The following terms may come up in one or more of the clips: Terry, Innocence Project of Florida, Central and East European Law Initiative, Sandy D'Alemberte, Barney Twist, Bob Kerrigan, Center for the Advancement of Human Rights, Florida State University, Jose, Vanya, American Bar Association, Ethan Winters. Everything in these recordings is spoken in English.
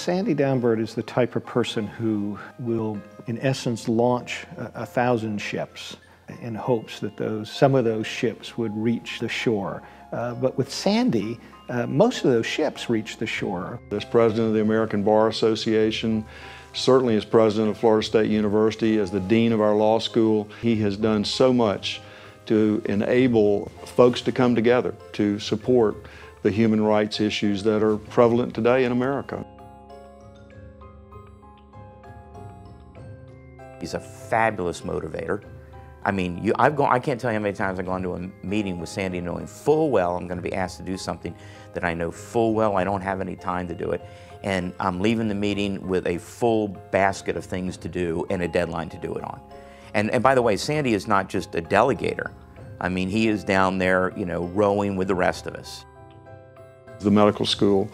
Sandy D'Alemberte is the type of person who will, in essence, launch a 1,000 ships in hopes that some of those ships would reach the shore. But with Sandy, most of those ships reached the shore. As president of the American Bar Association, certainly as president of Florida State University, as the dean of our law school, he has done so much to enable folks to come together to support the human rights issues that are prevalent today in America. He's a fabulous motivator. I mean, I can't tell you how many times I've gone to a meeting with Sandy knowing full well I'm going to be asked to do something that I know full well I don't have any time to do it, and I'm leaving the meeting with a full basket of things to do and a deadline to do it on. And by the way, Sandy is not just a delegator. I mean, he is down there, you know, rowing with the rest of us. The medical school,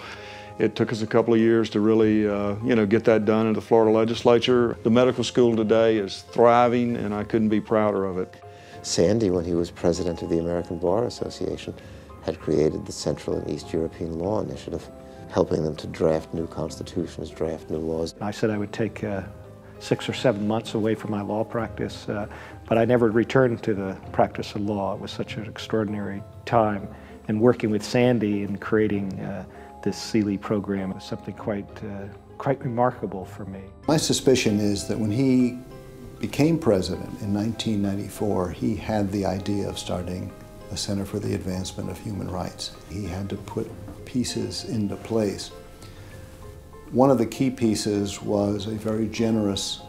it took us a couple of years to really, you know, get that done in the Florida legislature. The medical school today is thriving, and I couldn't be prouder of it. Sandy, when he was president of the American Bar Association, had created the Central and East European Law Initiative, helping them to draft new constitutions, draft new laws. I said I would take 6 or 7 months away from my law practice, but I never returned to the practice of law. It was such an extraordinary time. And working with Sandy and creating this Seeley program was something quite remarkable for me. My suspicion is that when he became president in 1994, he had the idea of starting a Center for the Advancement of Human Rights. He had to put pieces into place. One of the key pieces was a very generous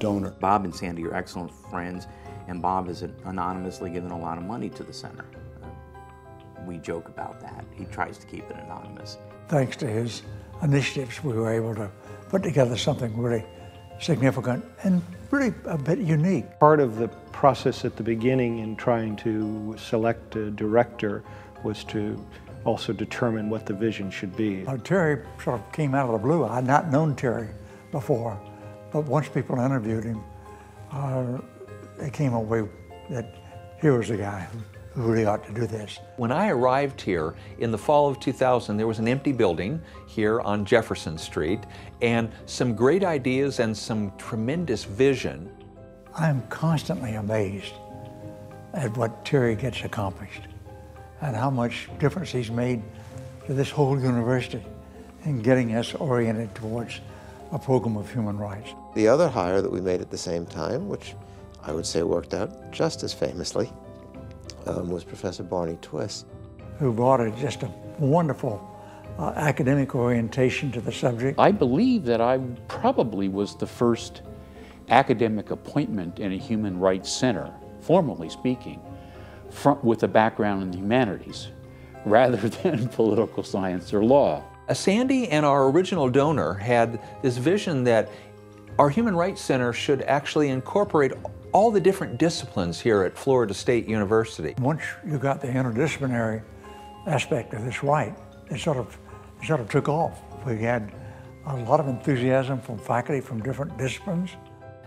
donor. Bob and Sandy are excellent friends, and Bob has anonymously given a lot of money to the center. We joke about that. He tries to keep it anonymous. Thanks to his initiatives, we were able to put together something really significant and really a bit unique. Part of the process at the beginning in trying to select a director was to also determine what the vision should be. Terry sort of came out of the blue. I had not known Terry before, but once people interviewed him, they came away that he was the guy who really ought to do this. When I arrived here in the fall of 2000, there was an empty building here on Jefferson Street, and some great ideas and some tremendous vision. I'm constantly amazed at what Terry gets accomplished and how much difference he's made to this whole university in getting us oriented towards a program of human rights. The other hire that we made at the same time, which I would say worked out just as famously, was Professor Barney Twist, who brought just a wonderful academic orientation to the subject. I believe that I probably was the first academic appointment in a human rights center, formally speaking, with a background in the humanities, rather than political science or law. Sandy and our original donor had this vision that our Human Rights Center should actually incorporate all the different disciplines here at Florida State University. Once you got the interdisciplinary aspect of this right, it sort of took off. We had a lot of enthusiasm from faculty from different disciplines.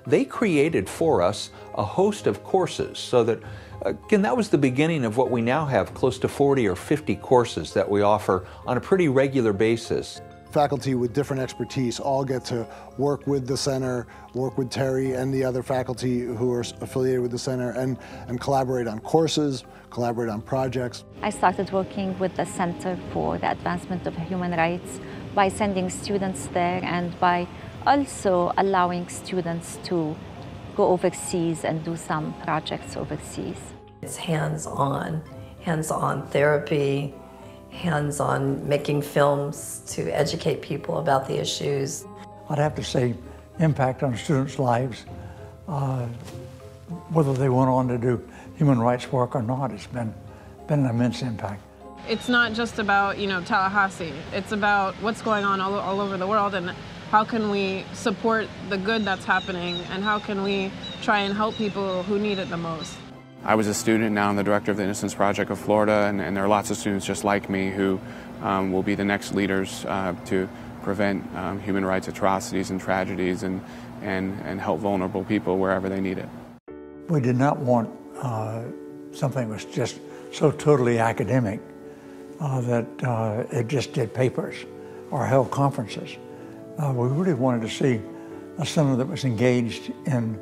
They created for us a host of courses so that, again, that was the beginning of what we now have, close to 40 or 50 courses that we offer on a pretty regular basis. Faculty with different expertise all get to work with the center, work with Terry and the other faculty who are affiliated with the center, and collaborate on courses, collaborate on projects. I started working with the Center for the Advancement of Human Rights by sending students there and by also allowing students to go overseas and do some projects overseas. It's hands-on therapy, hands-on making films to educate people about the issues. I'd have to say impact on students' lives, whether they went on to do human rights work or not, it's been an immense impact. It's not just about, you know, Tallahassee. It's about what's going on all over the world, and how can we support the good that's happening, and how can we try and help people who need it the most. I was a student, now I'm the director of the Innocence Project of Florida, and there are lots of students just like me who will be the next leaders to prevent human rights atrocities and tragedies, and help vulnerable people wherever they need it. We did not want something that was just so totally academic that it just did papers or held conferences. We really wanted to see a center that was engaged in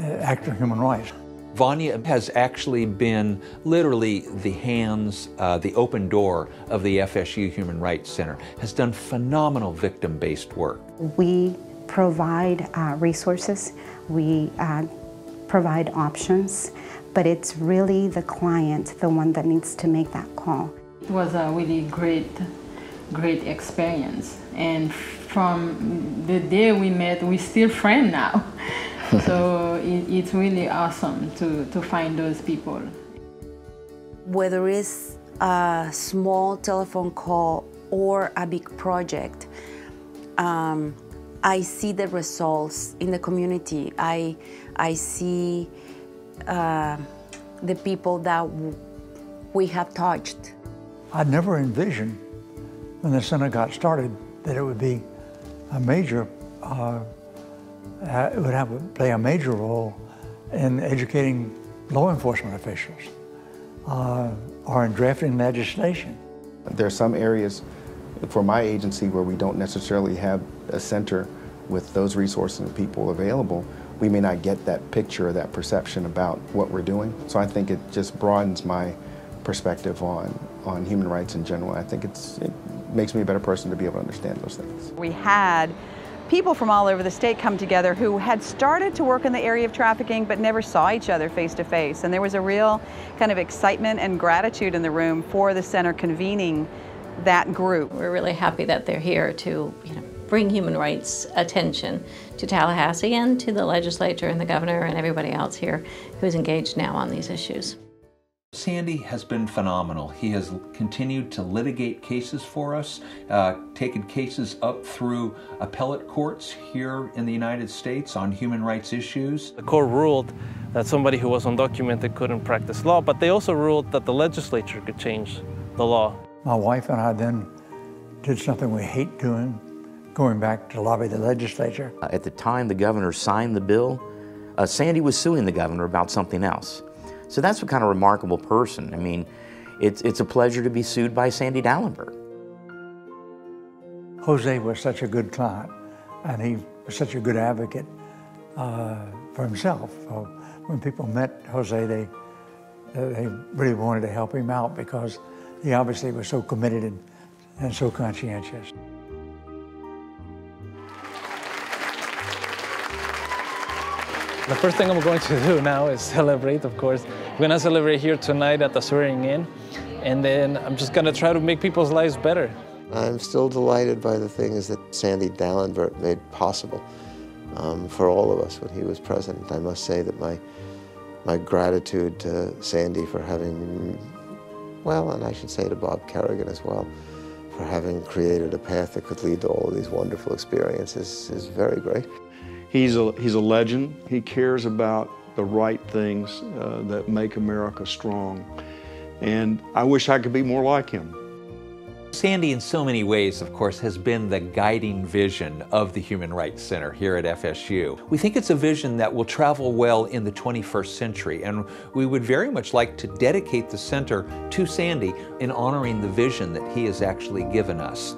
active human rights. Vanya has actually been literally the hands, the open door of the FSU Human Rights Center, has done phenomenal victim-based work. We provide resources, we provide options, but it's really the client, the one that needs to make that call. It was a really great experience. And from the day we met, we're still friends now. So it's really awesome to find those people. Whether it's a small telephone call or a big project, I see the results in the community. I see the people that we have touched. I never envisioned when the center got started that it would be a major it would have to play a major role in educating law enforcement officials or in drafting legislation. There are some areas for my agency where we don't necessarily have a center with those resources and people available. We may not get that picture or that perception about what we're doing. So I think it just broadens my perspective on human rights in general. I think it makes me a better person to be able to understand those things. We had people from all over the state come together who had started to work in the area of trafficking but never saw each other face to face. And there was a real kind of excitement and gratitude in the room for the center convening that group. We're really happy that they're here to bring human rights attention to Tallahassee and to the legislature and the governor and everybody else here who's engaged now on these issues. Sandy has been phenomenal. He has continued to litigate cases for us, taken cases up through appellate courts here in the United States on human rights issues. The court ruled that somebody who was undocumented couldn't practice law, but they also ruled that the legislature could change the law. My wife and I then did something we hate doing, going back to lobby the legislature. At the time the governor signed the bill, Sandy was suing the governor about something else. So that's what kind of remarkable person. I mean, it's a pleasure to be sued by Sandy D'Alemberte. Jose was such a good client, and he was such a good advocate for himself. So when people met Jose, they really wanted to help him out because he obviously was so committed and so conscientious. The first thing I'm going to do now is celebrate, of course. I'm going to celebrate here tonight at the Swearing In, and then I'm just going to try to make people's lives better. I'm still delighted by the things that Sandy D'Alemberte made possible for all of us when he was president. I must say that my gratitude to Sandy for having, well, and I should say to Bob Kerrigan as well, for having created a path that could lead to all of these wonderful experiences is very great. He's a legend. He cares about the right things that make America strong. And I wish I could be more like him. Sandy, in so many ways, of course, has been the guiding vision of the Human Rights Center here at FSU. We think it's a vision that will travel well in the 21st century, and we would very much like to dedicate the center to Sandy in honoring the vision that he has actually given us.